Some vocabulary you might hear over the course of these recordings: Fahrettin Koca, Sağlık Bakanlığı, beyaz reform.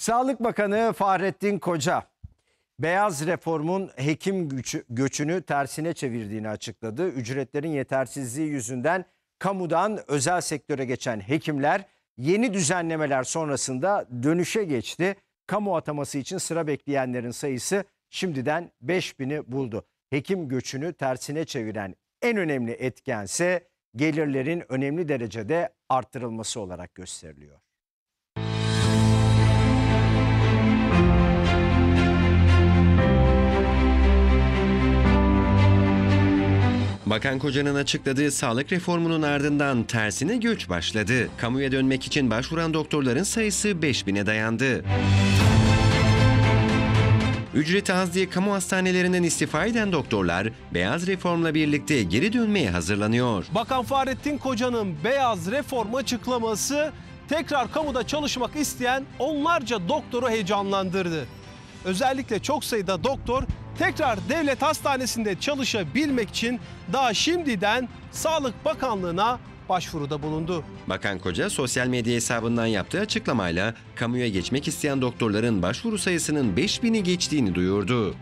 Sağlık Bakanı Fahrettin Koca, beyaz reformun hekim göçünü tersine çevirdiğini açıkladı. Ücretlerin yetersizliği yüzünden kamudan özel sektöre geçen hekimler yeni düzenlemeler sonrasında dönüşe geçti. Kamu ataması için sıra bekleyenlerin sayısı şimdiden 5000'i buldu. Hekim göçünü tersine çeviren en önemli etkense gelirlerin önemli derecede artırılması olarak gösteriliyor. Bakan Koca'nın açıkladığı sağlık reformunun ardından tersine göç başladı. Kamuya dönmek için başvuran doktorların sayısı 5000'e dayandı. Ücreti az diye kamu hastanelerinden istifa eden doktorlar beyaz reformla birlikte geri dönmeye hazırlanıyor. Bakan Fahrettin Koca'nın beyaz reform açıklaması tekrar kamuda çalışmak isteyen onlarca doktoru heyecanlandırdı. Özellikle çok sayıda doktor tekrar devlet hastanesinde çalışabilmek için daha şimdiden Sağlık Bakanlığı'na başvuruda bulundu. Bakan Koca sosyal medya hesabından yaptığı açıklamayla kamuya geçmek isteyen doktorların başvuru sayısının 5000'i geçtiğini duyurdu.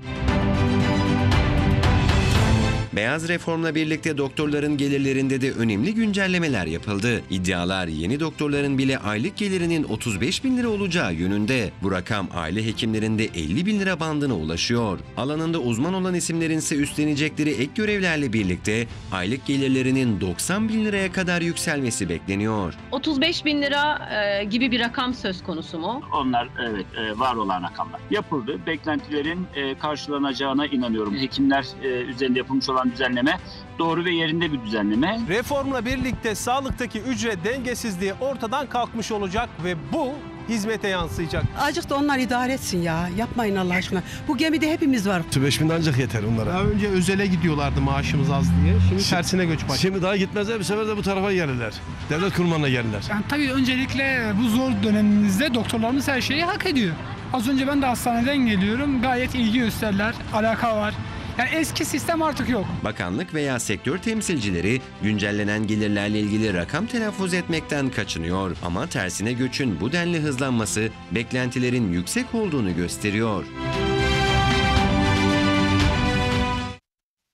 Beyaz reformla birlikte doktorların gelirlerinde de önemli güncellemeler yapıldı. İddialar yeni doktorların bile aylık gelirinin 35.000 lira olacağı yönünde. Bu rakam aile hekimlerinde 50.000 lira bandına ulaşıyor. Alanında uzman olan isimlerin ise üstlenecekleri ek görevlerle birlikte aylık gelirlerinin 90.000 liraya kadar yükselmesi bekleniyor. 35.000 lira gibi bir rakam söz konusu mu? Onlar evet, var olan rakamlar. Yapıldı. Beklentilerin karşılanacağına inanıyorum. Hekimler üzerinde yapılmış olan düzenleme doğru ve yerinde bir düzenleme. Reformla birlikte sağlıktaki ücret dengesizliği ortadan kalkmış olacak ve bu hizmete yansıyacak. Azıcık da onlar idare etsin ya. Yapmayın Allah aşkına. Bu gemide hepimiz var. 35.000 ancak yeter onlara. Daha önce özele gidiyorlardı maaşımız az diye. Şimdi tersine göç başladı. Şimdi daha gitmezler, bir sefer de bu tarafa gelirler. Devlet kurmanına gelirler. Yani tabii öncelikle bu zor döneminizde doktorlarımız her şeyi hak ediyor. Az önce ben de hastaneden geliyorum. Gayet ilgi gösterirler. Alaka var. Yani eski sistem artık yok. Bakanlık veya sektör temsilcileri güncellenen gelirlerle ilgili rakam telaffuz etmekten kaçınıyor. Ama tersine göçün bu denli hızlanması beklentilerin yüksek olduğunu gösteriyor.